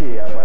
policía.